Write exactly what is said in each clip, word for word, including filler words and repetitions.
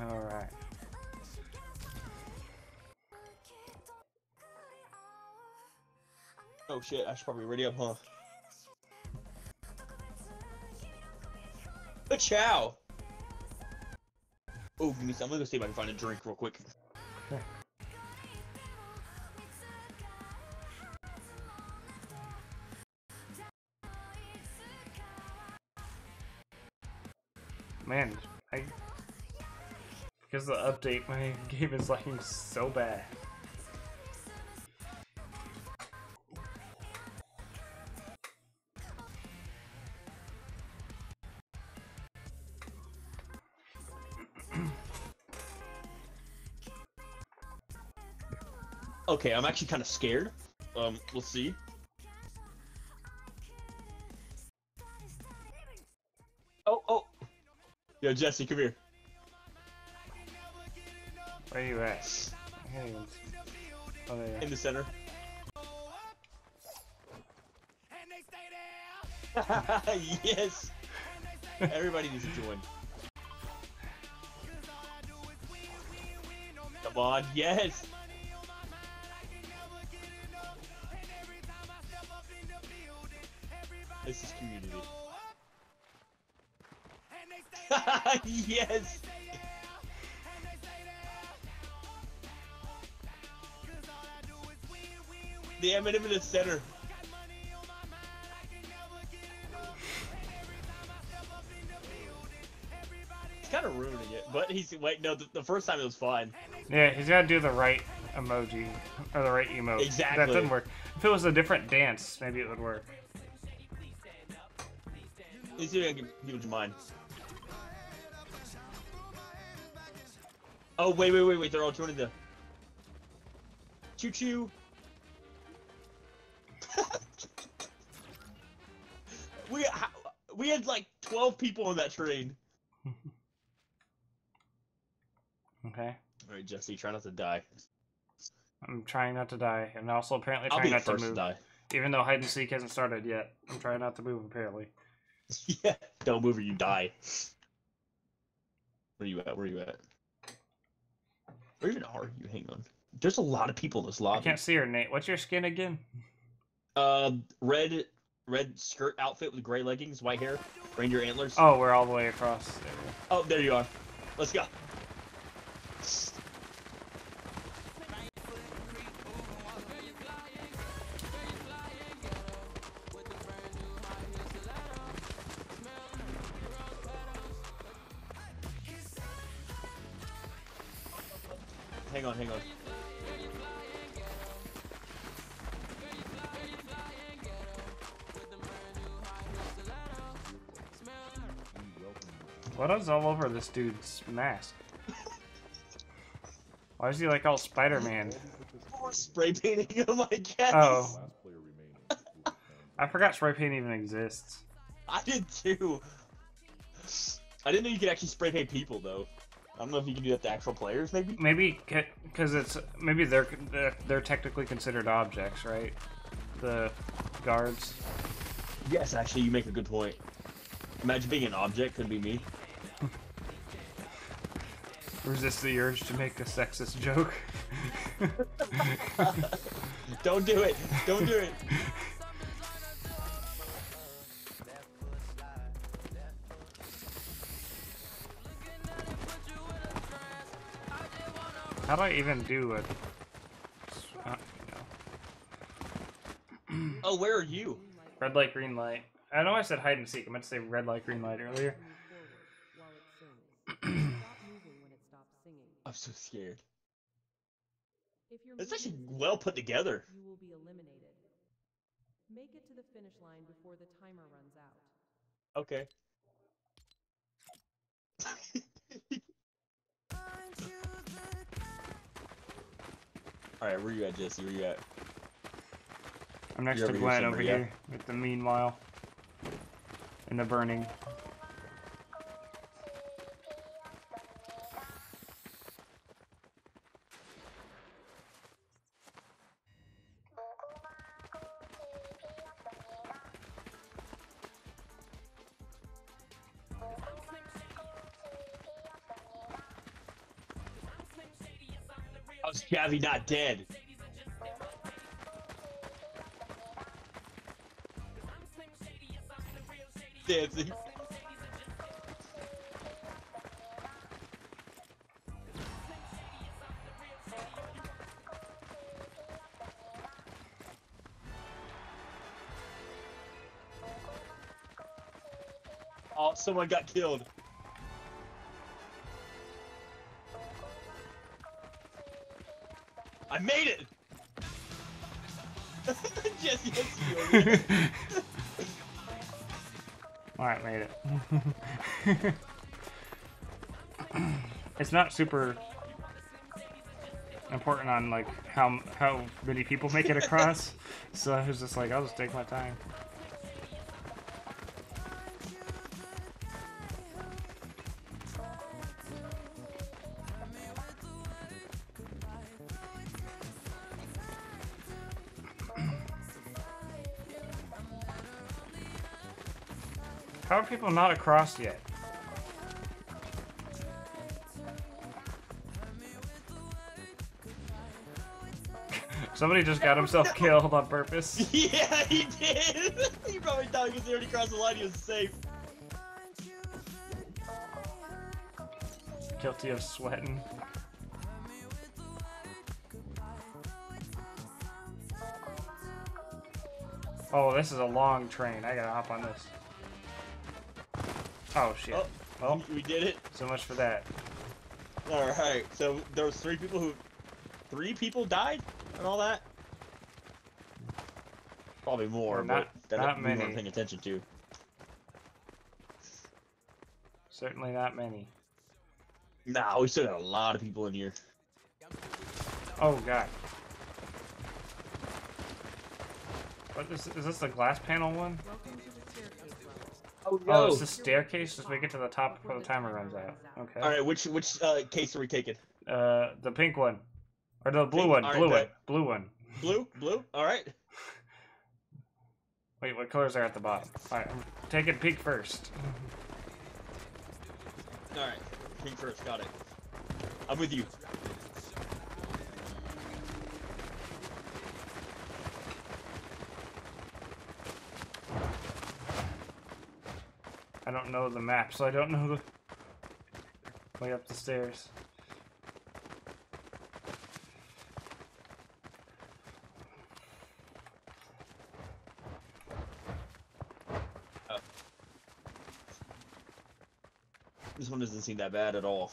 Alright. Oh shit, I should probably ready up, huh? Ciao. Oh, give me some. I'm gonna go see if I can find a drink real quick. Man, I because of the update, my game is lagging so bad. Okay, I'm actually kind of scared. Um, let's see. Oh, oh! Yo, Jesse, come here. Where you at? I can't even see. Oh, there you are. In the center. Yes! Everybody needs to join. Come on, yes! This is community. Yes! The M and M in the center. It's kind of ruining it, but he's wait. No, the, the first time it was fine. Yeah, he's gotta do the right emoji or the right emote. Exactly. That didn't work. If it was a different dance, maybe it would work. Let's see if I can give it to mine. Oh, wait, wait, wait, wait, they're all joining the... Choo-choo! we, we had like twelve people on that train. Okay. Alright, Jesse, try not to die. I'm trying not to die, and also apparently trying not to move. Die. Even though hide-and-seek hasn't started yet, I'm trying not to move, apparently. Yeah, don't move or you die. Where you at? Where you at? Where even are you? Hang on. There's a lot of people in this lobby. I can't see her, Nate. What's your skin again? Uh, red, red skirt outfit with gray leggings, white hair, reindeer antlers. Oh, we're all the way across. There we go. Oh, there you are. Let's go. Hang on, hang on. What is all over this dude's mask? Why is he like all Spider-Man? Oh, spray painting on my chest. Oh. I forgot spray paint even exists. I did too. I didn't know you could actually spray paint people though. I don't know if you can do that to actual players, maybe. Maybe because it's maybe they're they're technically considered objects, right? The guards. Yes, actually, you make a good point. Imagine being an object. Could be me. Resist the urge to make a sexist joke. Don't do it. Don't do it. How do I even do it? Oh, no. Oh, where are you? Red light, green light. I know I said hide and seek. I meant to say red light, green light earlier. I'm so scared. It's actually well put together. You will be eliminated. Make it to the finish line before the timer runs out. Okay. Alright, where you at, Jesse? Where you at? I'm next to Glenn over here, with the meanwhile. And the burning. How's Javi not dead? Dancing. Oh, someone got killed. I made it! Jesse, that's you. Alright, made it. It's not super important on like how how many people make it across, so I was just like, I'll just take my time. How are people not across yet? Somebody just got himself no. killed on purpose. Yeah, he did! He probably thought he was already crossed the line, he was safe. Guilty of sweating. Oh, this is a long train. I gotta hop on this. Oh shit! Oh, well, we did it. So much for that. All right. So there was three people who, three people died and all that. Probably more, not, but that we weren't paying attention to. Certainly not many. Nah, we still got a lot of people in here. Oh god. What is? Is this the glass panel one? Oh, no. Oh, it's the staircase. Just make it to the top before the timer runs out. Okay. All right. Which which uh, case are we taking? Uh, the pink one, or the blue pink. one? Blue right, one. Right. Blue one. Blue. Blue. All right. Wait, what colors are at the bottom? All right, I'm taking pink first. All right, pink first. Got it. I'm with you. I don't know the map, so I don't know the way up the stairs. Oh. This one doesn't seem that bad at all.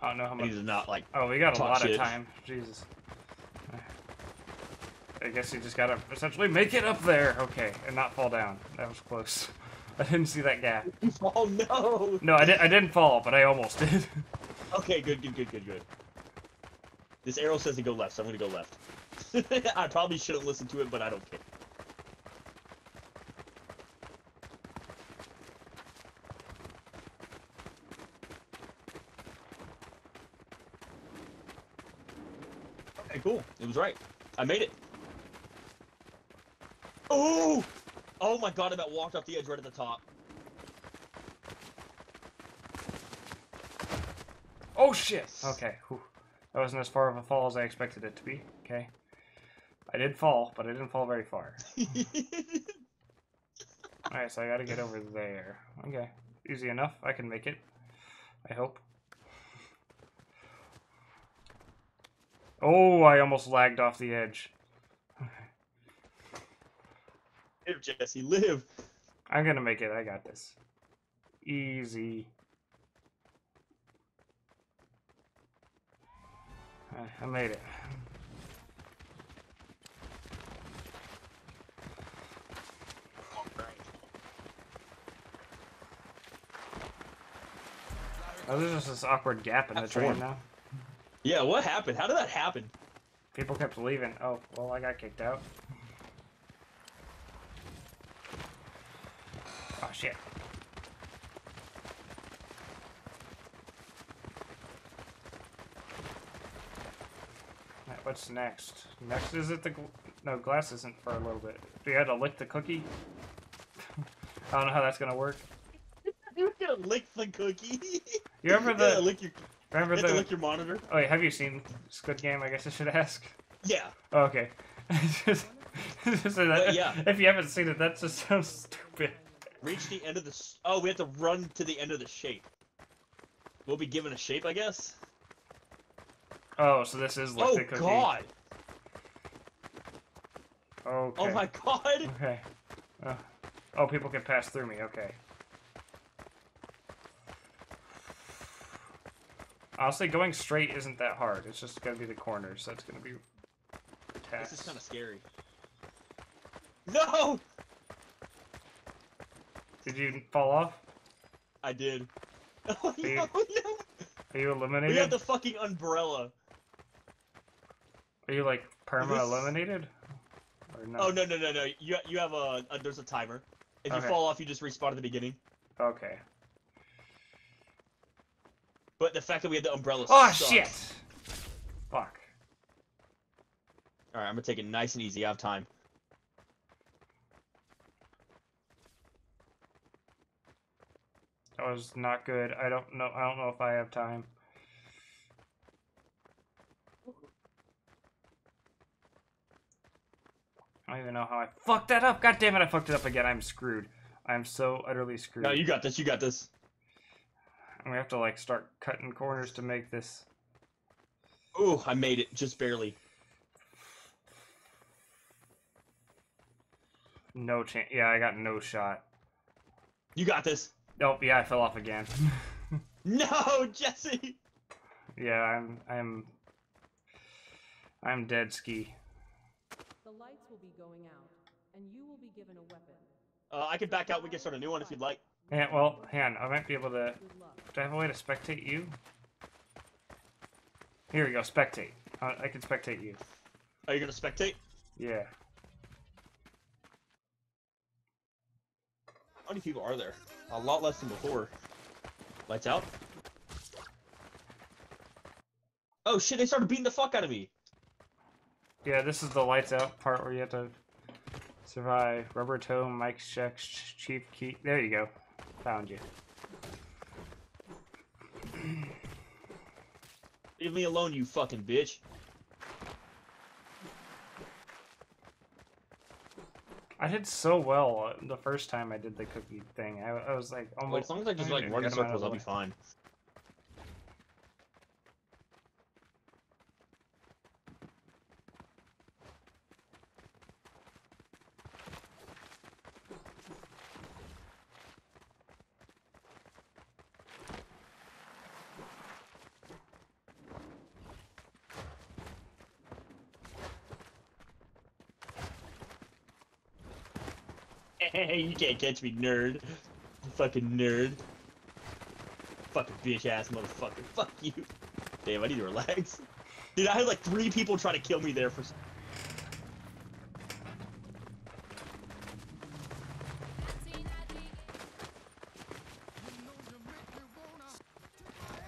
I don't know how much. He's not like. Oh, we got a lot shit. of time. Jesus. I guess you just gotta essentially make it up there, okay, and not fall down. That was close. I didn't see that gap. Oh no! No, I didn't. I didn't fall, but I almost did. Okay, good, good, good, good, good. This arrow says to go left, so I'm gonna go left. I probably shouldn't listen to it, but I don't care. Okay, cool. It was right. I made it. Oh! Oh my god, I about walked off the edge right at the top. Oh shit! Okay, whew. That wasn't as far of a fall as I expected it to be. Okay. I did fall, but I didn't fall very far. Alright, so I gotta get over there. Okay. Easy enough. I can make it. I hope. Oh, I almost lagged off the edge. Live, Jesse, live! I'm gonna make it, I got this. Easy. Right, I made it. All right. Oh, there's just this awkward gap in That's the train warm. now. Yeah, what happened? How did that happen? People kept leaving. Oh, well, I got kicked out. Oh shit. Right, what's next? Next is it the gl no glass isn't for a little bit. Do you have to lick the cookie? I don't know how that's gonna work. You have to lick the cookie. You remember the yeah, lick your Remember you have the... to lick your monitor? Oh, wait, have you seen Squid Game? I guess I should ask. Yeah. Oh, okay. Just, just so that, yeah. If you haven't seen it, that's just so stupid. Reach the end of the... Oh, we have to run to the end of the shape. We'll be given a shape, I guess? Oh, so this is like oh, the cookie. Oh, God! Okay. Oh, my God! Okay. Oh. Oh, people can pass through me. Okay. Honestly, going straight isn't that hard. It's just going to be the corners. That's going to be the task. This is kind of scary. No! Did you fall off? I did. Oh, no, no! Are you eliminated? We have the fucking umbrella. Are you, like, perma-eliminated? Or no? Oh, no, no, no, no. You, you have a, a... There's a timer. If okay. you fall off, you just respawn at the beginning. Okay. But the fact that we had the umbrella Oh, sucks. Shit! Fuck. Alright, I'm gonna take it nice and easy. I have time. That was not good. I don't know. I don't know if I have time. I don't even know how I fucked that up. God damn it! I fucked it up again. I'm screwed. I'm so utterly screwed. No, you got this. You got this. I'm gonna have to like start cutting corners to make this. Ooh, I made it just barely. No chance. Yeah, I got no shot. You got this. Nope, yeah, I fell off again. No, Jesse! Yeah, I'm I'm I'm dead ski. The lights will be going out, and you will be given a weapon. Uh, I can back out, we can start a new one if you'd like. Yeah, well, hang on, I might be able to... Do I have a way to spectate you? Here we go, spectate. Uh, I can spectate you. Are you gonna spectate? Yeah. How many people are there? A lot less than before. Lights out. Oh shit, they started beating the fuck out of me! Yeah, this is the lights out part where you have to survive. Rubber toe, Mike Shex, cheap key. There you go. Found you. Leave me alone, you fucking bitch. I did so well the first time I did the cookie thing. I, I was like, almost. Well, as long as I just I like running circles, I'll be fine. Hey, you can't catch me, nerd. You fucking nerd. Fucking bitch ass motherfucker. Fuck you. Damn, I need to relax. Dude, I had like three people try to kill me there for.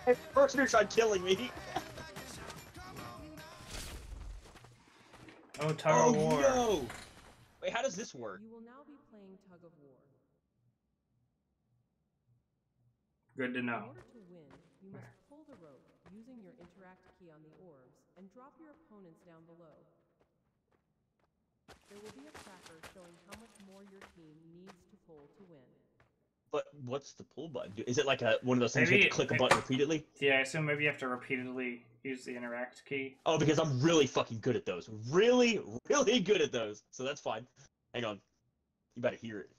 Hey, person who tried killing me. Oh, Tower oh, War. No. Wait, how does this work? You will now be playing tug of war. Good to know. In order to win, you must pull the rope using your interact key on the orbs and drop your opponents down below. There will be a tracker showing how much more your team needs to pull to win. But what's the pull button? Is it like a one of those things maybe, you have to click maybe, a button repeatedly? Yeah, I assume maybe you have to repeatedly use the interact key. Oh, because I'm really fucking good at those. Really, really good at those. So that's fine. Hang on. You better hear it.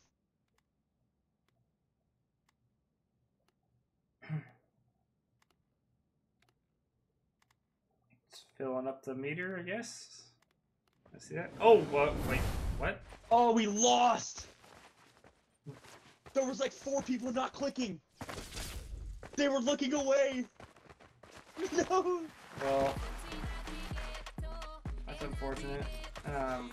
It's filling up the meter, I guess. I see that. Oh, uh, wait. What? Oh, we lost! There was like four people not clicking. They were looking away. No. Well, that's unfortunate. Um.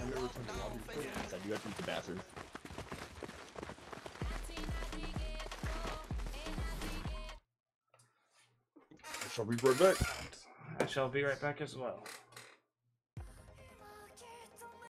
I'm gonna return to the lobby. Yes, I do have to use the bathroom. I shall be right back. I shall be right back as well.